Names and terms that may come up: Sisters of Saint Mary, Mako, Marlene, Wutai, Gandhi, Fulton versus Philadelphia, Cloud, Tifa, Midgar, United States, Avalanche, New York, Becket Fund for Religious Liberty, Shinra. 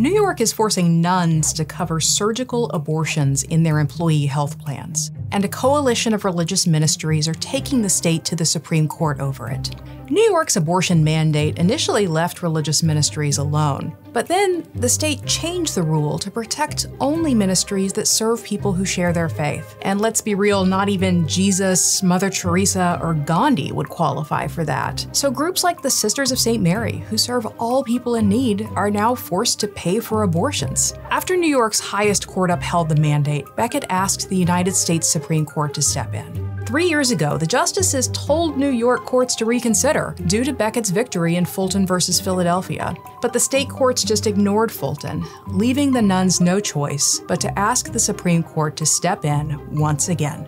New York is forcing nuns to cover surgical abortions in their employee health plans, and a coalition of religious ministries are taking the state to the Supreme Court over it. New York's abortion mandate initially left religious ministries alone, but then the state changed the rule to protect only ministries that serve people who share their faith. And let's be real, not even Jesus, Mother Teresa, or Gandhi would qualify for that. So groups like the Sisters of Saint Mary, who serve all people in need, are now forced to pay for abortions. After New York's highest court upheld the mandate, Becket asked the United States Supreme Court to step in. 3 years ago, the justices told New York courts to reconsider due to Becket's victory in Fulton versus Philadelphia. But the state courts just ignored Fulton, leaving the nuns no choice but to ask the Supreme Court to step in once again.